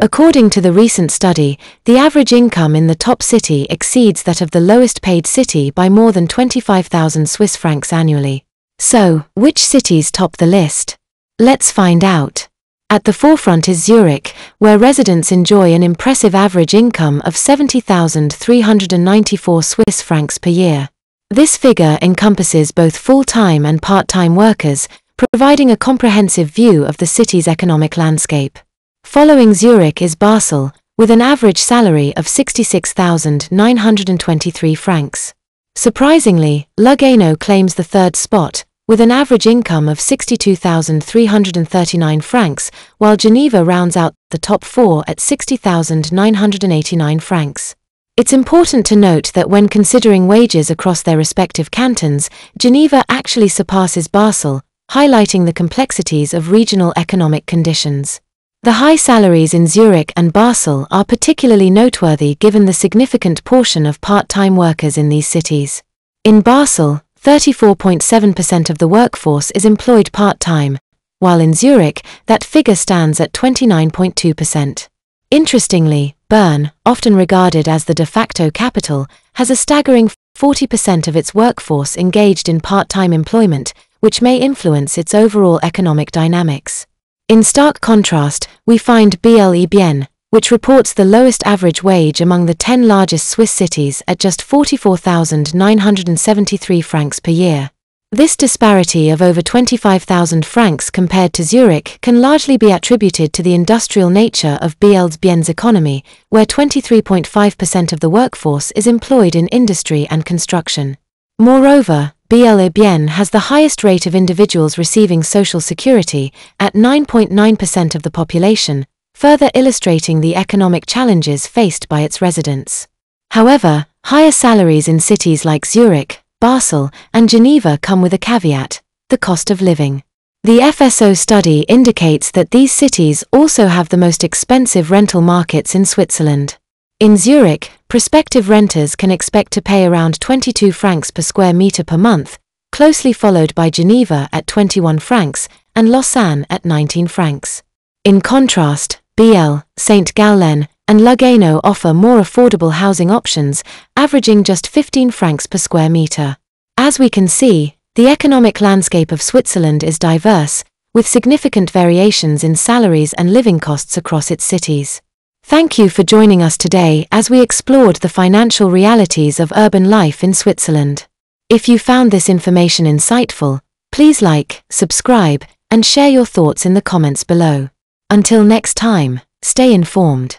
According to the recent study, the average income in the top city exceeds that of the lowest paid city by more than 25,000 Swiss francs annually. So, which cities top the list? Let's find out. At the forefront is Zurich, where residents enjoy an impressive average income of 70,394 Swiss francs per year. This figure encompasses both full-time and part-time workers, providing a comprehensive view of the city's economic landscape. Following Zurich is Basel, with an average salary of 66,923 francs. Surprisingly, Lugano claims the third spot, with an average income of 62,339 francs, while Geneva rounds out the top four at 60,989 francs. It's important to note that when considering wages across their respective cantons, Geneva actually surpasses Basel, highlighting the complexities of regional economic conditions. The high salaries in Zurich and Basel are particularly noteworthy given the significant portion of part-time workers in these cities. In Basel, 34.7% of the workforce is employed part-time, while in Zurich, that figure stands at 29.2%. Interestingly, Bern, often regarded as the de facto capital, has a staggering 40% of its workforce engaged in part-time employment, which may influence its overall economic dynamics. In stark contrast, we find Biel/Bienne, which reports the lowest average wage among the 10 largest Swiss cities at just 44,973 francs per year. This disparity of over 25,000 francs compared to Zurich can largely be attributed to the industrial nature of Biel/Bienne's economy, where 23.5% of the workforce is employed in industry and construction. Moreover, Biel/Bienne has the highest rate of individuals receiving social security at 9.9% of the population, further illustrating the economic challenges faced by its residents. However, higher salaries in cities like Zurich, Basel, and Geneva come with a caveat: the cost of living. The FSO study indicates that these cities also have the most expensive rental markets in Switzerland. In Zurich, prospective renters can expect to pay around 22 francs per square meter per month, closely followed by Geneva at 21 francs and Lausanne at 19 francs. In contrast, Biel, St. Gallen, and Lugano offer more affordable housing options, averaging just 15 francs per square meter. As we can see, the economic landscape of Switzerland is diverse, with significant variations in salaries and living costs across its cities. Thank you for joining us today as we explored the financial realities of urban life in Switzerland. If you found this information insightful, please like, subscribe, and share your thoughts in the comments below. Until next time, stay informed.